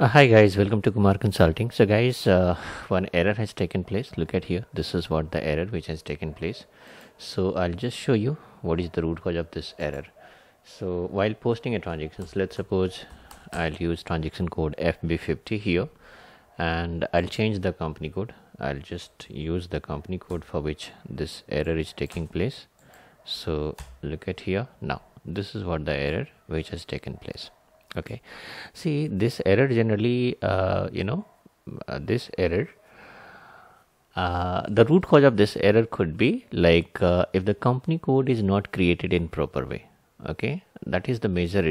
Hi guys, welcome to Kumar Consulting. So guys, one error has taken place. Look at here. This is what the error which has taken place. So I'll just show you what is the root cause of this error. So while posting a transaction, let's suppose I'll use transaction code FB50 here, and I'll change the company code. I'll just use the company code for which this error is taking place. So look at here. Now this is what the error which has taken place. Okay, see, this error generally this error, the root cause of this error could be like if the company code is not created in proper way. Okay, that is the major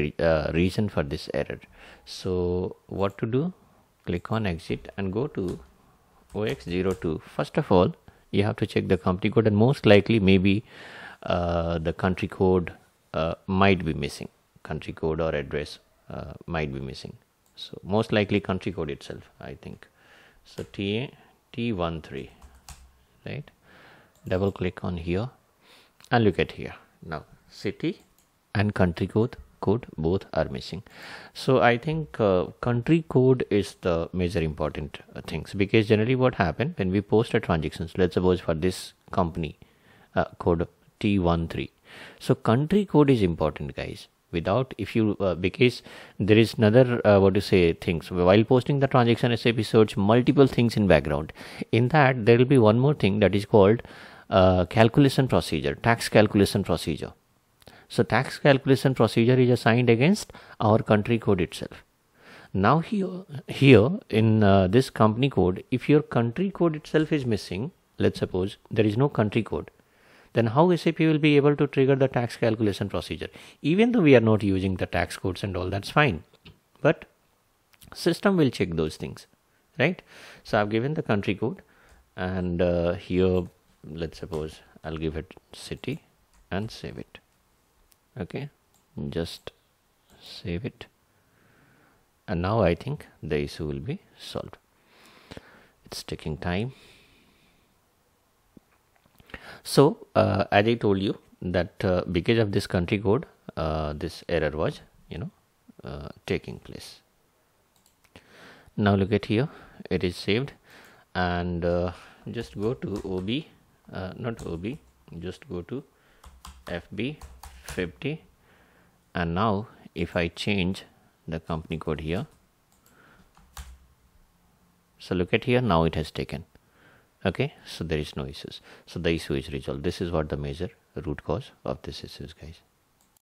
reason for this error. So what to do? Click on exit and go to OX02. First of all, you have to check the company code, and most likely maybe the country code might be missing. Country code or address might be missing. So most likely country code itself, I think. So T13, right? Double click on here and look at here. Now city and country code both are missing. So I think country code is the major important things, because generally what happened when we post a transactions, let's suppose for this company code T13. So country code is important, guys. Without, if you because there is another what to say things. While posting the transaction, SAP search multiple things in background. In that, there will be one more thing that is called calculation procedure, tax calculation procedure. So tax calculation procedure is assigned against our country code itself. Now here in this company code, if your country code itself is missing, let's suppose there is no country code, then how SAP will be able to trigger the tax calculation procedure? Even though we are not using the tax codes and all, that's fine, but system will check those things, right? So I've given the country code, and here, let's suppose I'll give it city and save it. Okay, just save it, and now I think the issue will be solved. It's taking time. So as I told you that because of this country code, this error was taking place. Now look at here, it is saved, and just go to just go to FB50, and now if I change the company code here, so look at here, now it has taken. Okay, so there is no issues. So the issue is resolved. This is what the major root cause of this issue is, guys.